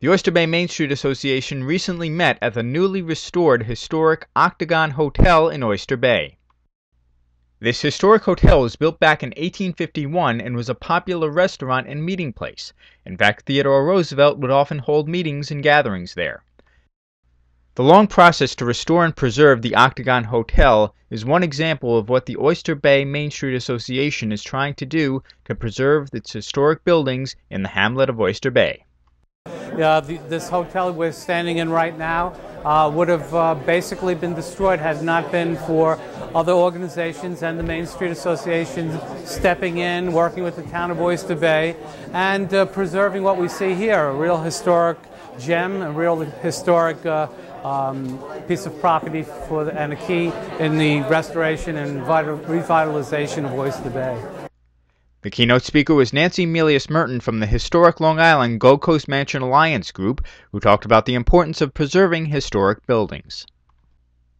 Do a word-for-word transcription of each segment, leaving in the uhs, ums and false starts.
The Oyster Bay Main Street Association recently met at the newly restored historic Octagon Hotel in Oyster Bay. This historic hotel was built back in eighteen fifty-one and was a popular restaurant and meeting place. In fact, Theodore Roosevelt would often hold meetings and gatherings there. The long process to restore and preserve the Octagon Hotel is one example of what the Oyster Bay Main Street Association is trying to do to preserve its historic buildings in the hamlet of Oyster Bay. Uh, the, this hotel we're standing in right now uh, would have uh, basically been destroyed had not been for other organizations and the Main Street Association stepping in, working with the town of Oyster Bay, and uh, preserving what we see here, a real historic gem, a real historic uh, um, piece of property for the, and a key in the restoration and vital, revitalization of Oyster Bay. The keynote speaker was Nancy Melius Merton from the historic Long Island Gold Coast Mansion Alliance group, who talked about the importance of preserving historic buildings.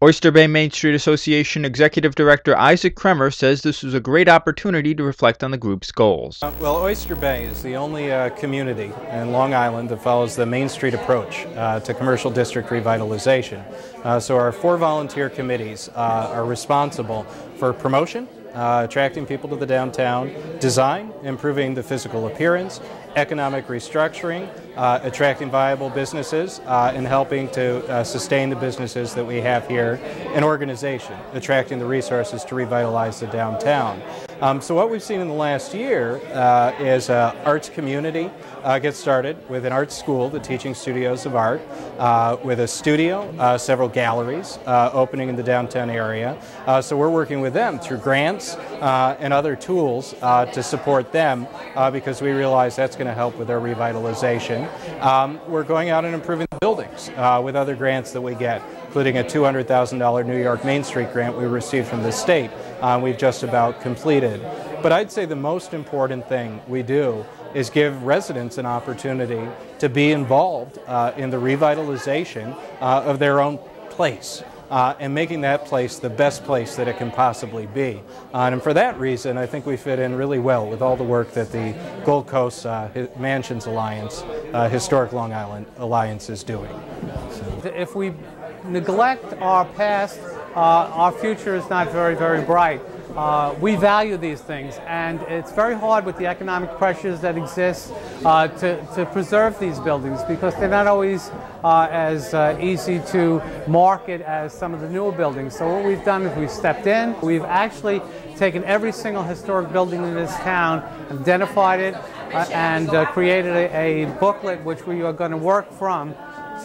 Oyster Bay Main Street Association Executive Director Isaac Kremer says this was a great opportunity to reflect on the group's goals. Well, Oyster Bay is the only uh, community in Long Island that follows the Main Street approach uh, to commercial district revitalization. Uh, so our four volunteer committees uh, are responsible for promotion, Uh, attracting people to the downtown, design, improving the physical appearance, economic restructuring, uh, attracting viable businesses, uh, and helping to uh, sustain the businesses that we have here, and organization, attracting the resources to revitalize the downtown. Um, so what we've seen in the last year uh, is uh, arts community uh, get started with an art school, the Teaching Studios of Art, uh, with a studio, uh, several galleries uh, opening in the downtown area. Uh, so we're working with them through grants uh, and other tools uh, to support them uh, because we realize that's going to help with our revitalization. Um, we're going out and improving the buildings uh, with other grants that we get, including a two hundred thousand dollar New York Main Street grant we received from the state. Uh, we've just about completed. But I'd say the most important thing we do is give residents an opportunity to be involved uh, in the revitalization uh, of their own place uh, and making that place the best place that it can possibly be. Uh, and for that reason, I think we fit in really well with all the work that the Gold Coast uh, Mansions Alliance, uh, Historic Long Island Alliance, is doing. So. If we neglect our past, Uh, our future is not very, very bright. Uh, we value these things, and it's very hard with the economic pressures that exist uh, to, to preserve these buildings because they're not always uh, as uh, easy to market as some of the newer buildings. So what we've done is we've stepped in. We've actually taken every single historic building in this town, identified it, uh, and uh, created a, a booklet which we are going to work from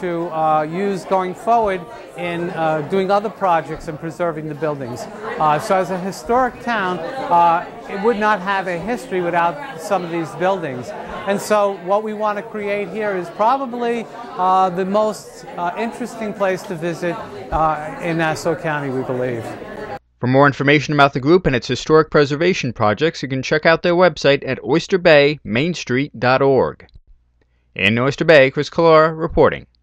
to uh, use going forward in uh, doing other projects and preserving the buildings. Uh, so as a historic town, uh, it would not have a history without some of these buildings. And so what we want to create here is probably uh, the most uh, interesting place to visit uh, in Nassau County, we believe. For more information about the group and its historic preservation projects, you can check out their website at Oyster Bay Main Street dot org. In Oyster Bay, Chris Collora reporting.